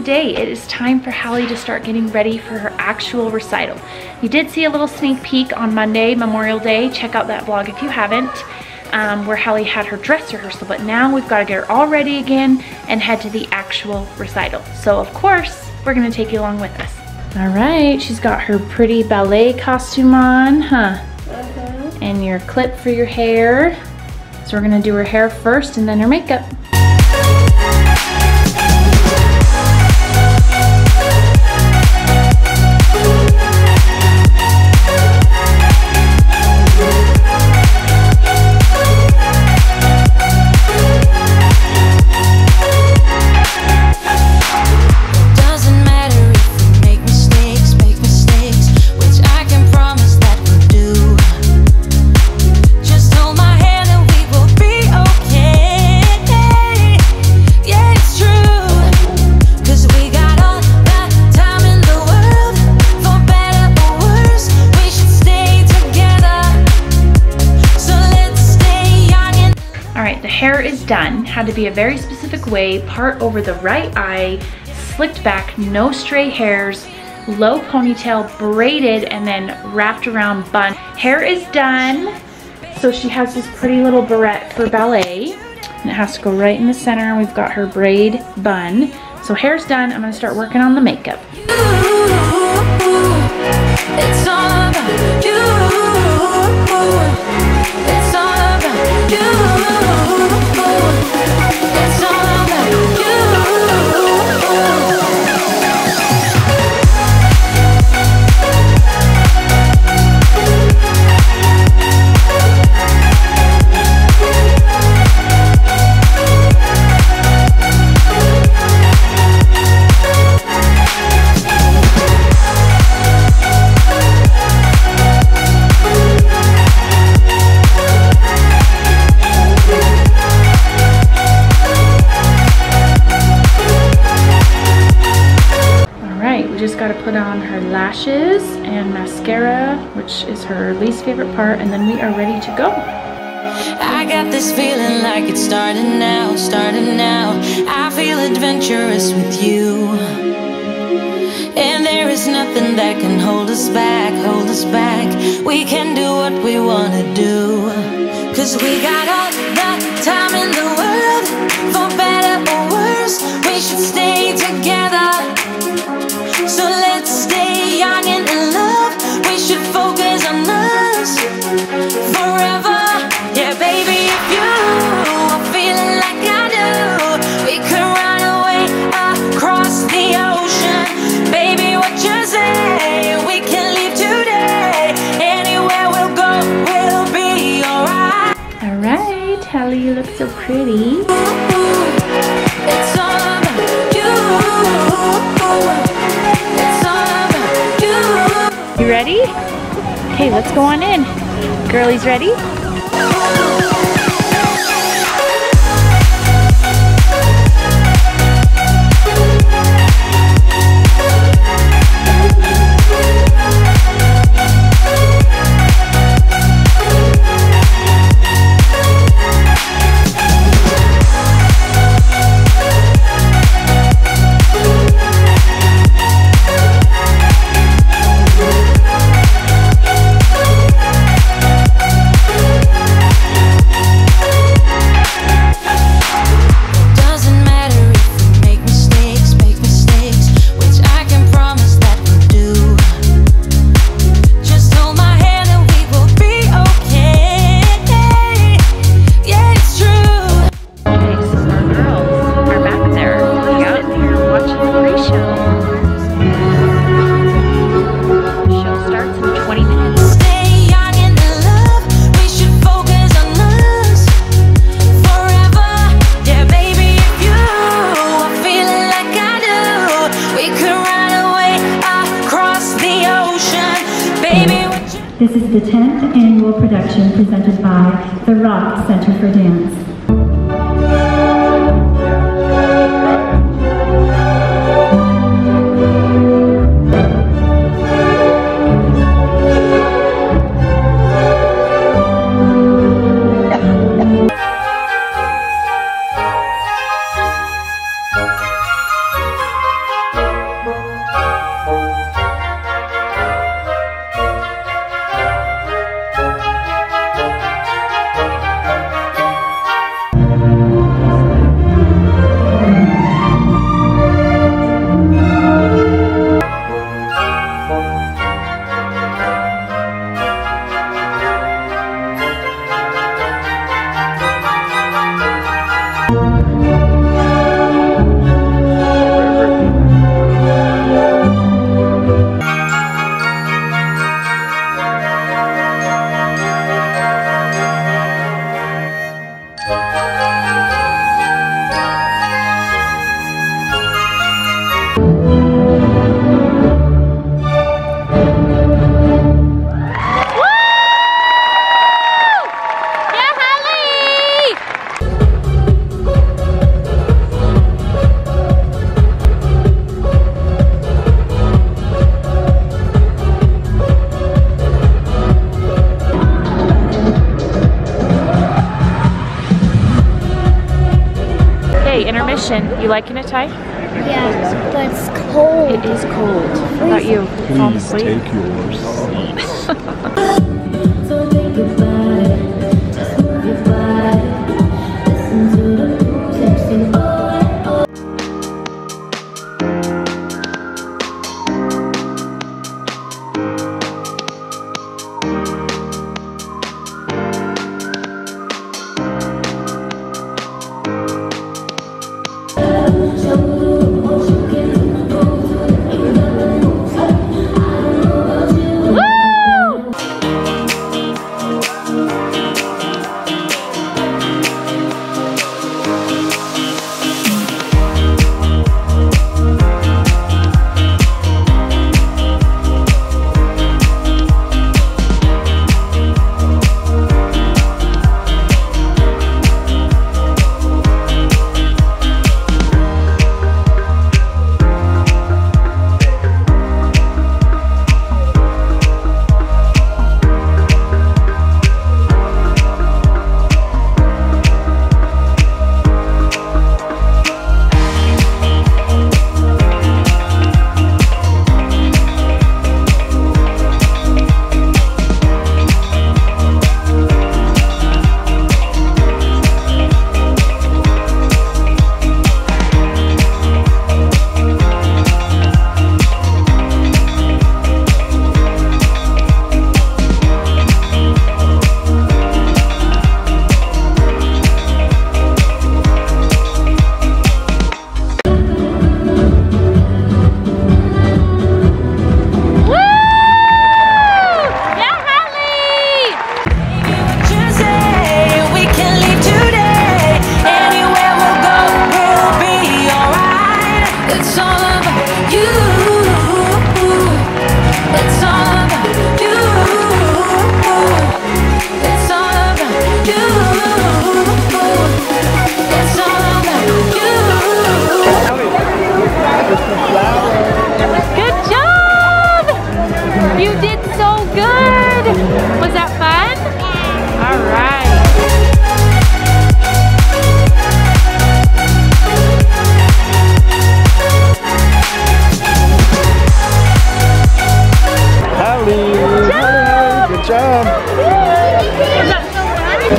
the day. It is time for Hallie to start getting ready for her actual recital. You did see a little sneak peek on Monday, Memorial Day. Check out that vlog if you haven't, where Hallie had her dress rehearsal, but now we've got to get her all ready again and head to the actual recital. So of course, we're gonna take you along with us. All right, she's got her pretty ballet costume on, huh? And your clip for your hair. So we're gonna do her hair first and then her makeup. Hair is done, had to be a very specific way, part over the right eye, slicked back, no stray hairs, low ponytail, braided, and then wrapped around bun. Hair is done. So she has this pretty little barrette for ballet, and it has to go right in the center. We've got her braid bun. So hair's done, I'm gonna start working on the makeup. It's all about you. It's all about you. It's all put on her lashes and mascara, which is her least favorite part, and then we are ready to go. I got this feeling like it's starting now, starting now. I feel adventurous with you, and there is nothing that can hold us back, hold us back. We can do what we want to do, because we got all the time in the world, for better or worse. We should stay together, so let's stay young and in love. We should focus on us forever. Yeah, baby, if you are feeling like I do, we could run away across the ocean. Baby, what you say? We can leave today. Anywhere we'll go, we'll be alright. Alright, Hallie, you look so pretty. It's all about you. You ready? Okay, let's go on in. Girlies ready? This is the 10th annual production presented by the Rock Center for Dance. kitchen. You liking it, Ty? Yeah, but it's cold. It is cold. Please. I thought you fall asleep. Take yours.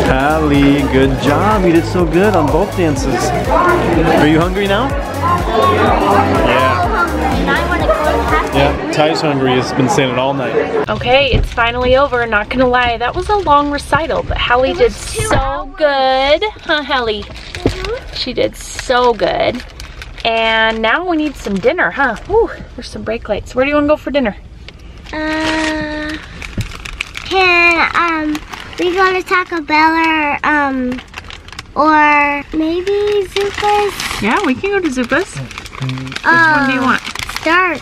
Hallie, good job. You did so good on both dances. Are you hungry now? Yeah. Yeah, Ty's hungry. It's been saying it all night. Okay, it's finally over. Not gonna lie, that was a long recital, but Hallie did so good. Huh, Hallie? She did so good. And now we need some dinner, huh? Ooh, there's some brake lights. Where do you want to go for dinner? We go to Taco Bell or maybe Zuppa's. Yeah, we can go to Zuppa's. Which one do you want? Start.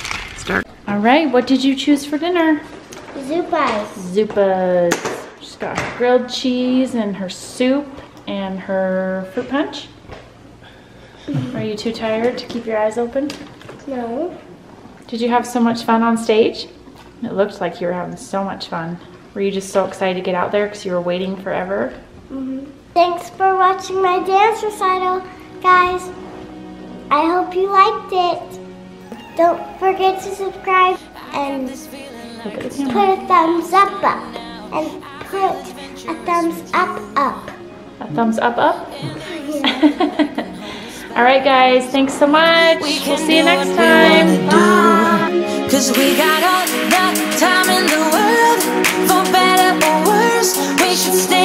All right, what did you choose for dinner? Zuppa's. She's got her grilled cheese and her soup and her fruit punch. Are you too tired to keep your eyes open? No. Did you have so much fun on stage? It looked like you were having so much fun. Were you just so excited to get out there because you were waiting forever? Thanks for watching my dance recital, guys. I hope you liked it. Don't forget to subscribe and put a thumbs up up. And put a thumbs up up. A thumbs up up? All right, guys. Thanks so much. We'll see you next time. Bye. Because we got all the time in the world. For better or worse, we should stay.